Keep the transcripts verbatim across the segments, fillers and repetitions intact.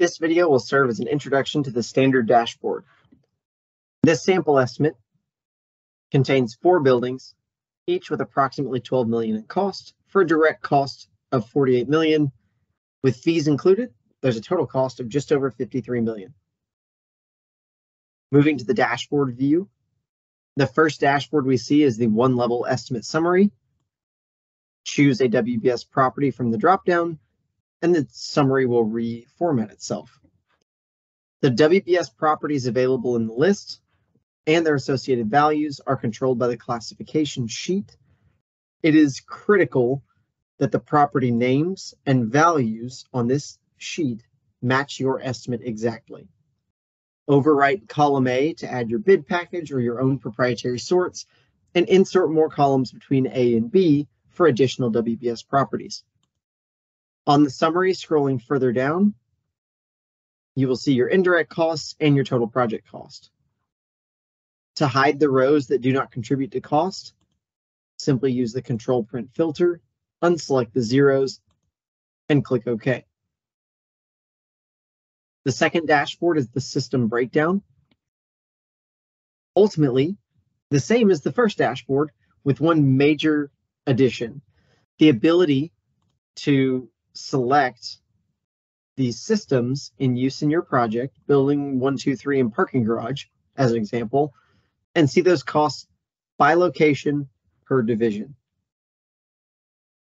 This video will serve as an introduction to the standard dashboard. This sample estimate contains four buildings, each with approximately twelve million dollars in cost, for a direct cost of forty-eight million dollars. With fees included, there's a total cost of just over fifty-three million dollars. Moving to the dashboard view, the first dashboard we see is the one-level estimate summary. Choose a W B S property from the dropdown, and the summary will reformat itself. The W B S properties available in the list and their associated values are controlled by the classification sheet. It is critical that the property names and values on this sheet match your estimate exactly. Overwrite column A to add your bid package or your own proprietary sorts, and insert more columns between A and B for additional W B S properties. On the summary, scrolling further down, you will see your indirect costs and your total project cost. To hide the rows that do not contribute to cost, simply use the Control Print filter, unselect the zeros, and click OK. The second dashboard is the system breakdown. Ultimately, the same as the first dashboard, with one major addition: the ability to select the systems in use in your project, building one, two, three, and parking garage, as an example, and see those costs by location per division.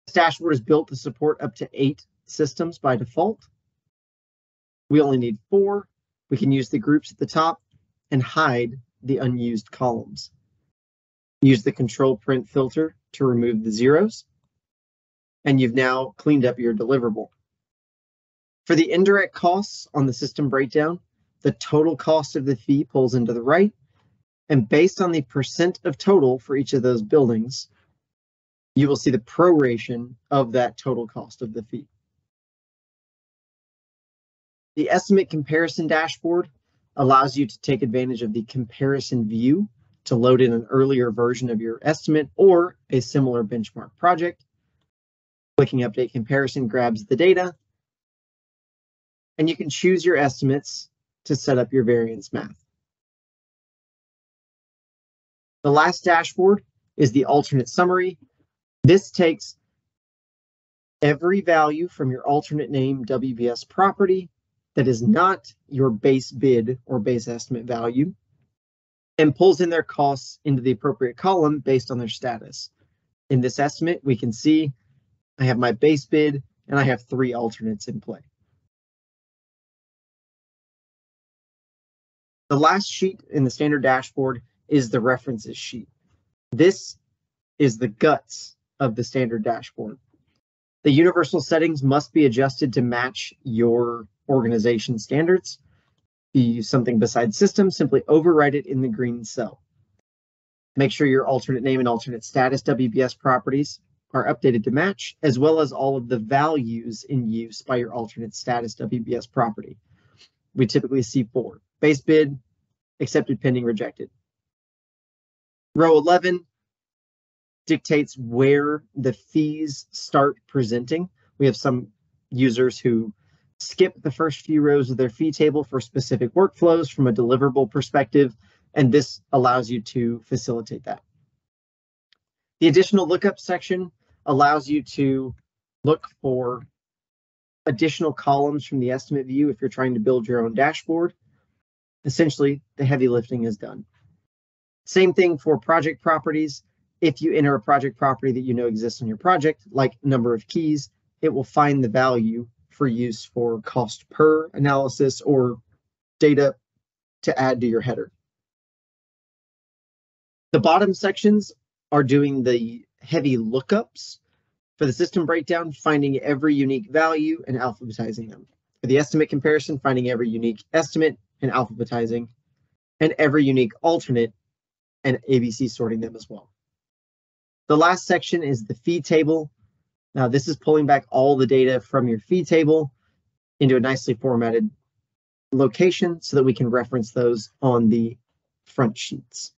This dashboard is built to support up to eight systems by default. We only need four. We can use the groups at the top and hide the unused columns. Use the Control Print filter to remove the zeros, and you've now cleaned up your deliverable. For the indirect costs on the system breakdown, the total cost of the fee pulls into the right, and based on the percent of total for each of those buildings, you will see the proration of that total cost of the fee. The estimate comparison dashboard allows you to take advantage of the comparison view to load in an earlier version of your estimate or a similar benchmark project. Clicking Update Comparison grabs the data, and you can choose your estimates to set up your variance math. The last dashboard is the alternate summary. This takes every value from your alternate name W B S property that is not your base bid or base estimate value and pulls in their costs into the appropriate column based on their status. In this estimate, we can see I have my base bid, and I have three alternates in play. The last sheet in the standard dashboard is the references sheet. This is the guts of the standard dashboard. The universal settings must be adjusted to match your organization standards. If you use something besides system, simply overwrite it in the green cell. Make sure your alternate name and alternate status W B S properties are updated to match, as well as all of the values in use by your alternate status W B S property. We typically see four: base bid, accepted, pending, rejected. Row eleven dictates where the fees start presenting. We have some users who skip the first few rows of their fee table for specific workflows from a deliverable perspective, and this allows you to facilitate that. The additional lookup section allows you to look for additional columns from the estimate view if you're trying to build your own dashboard. Essentially, the heavy lifting is done. Same thing for project properties. If you enter a project property that you know exists on your project, like number of keys, it will find the value for use for cost per analysis or data to add to your header. The bottom sections are doing the heavy lookups for the system breakdown, finding every unique value and alphabetizing them. For the estimate comparison, finding every unique estimate and alphabetizing, and every unique alternate and A B C sorting them as well. The last section is the fee table. Now this is pulling back all the data from your fee table into a nicely formatted location so that we can reference those on the front sheets.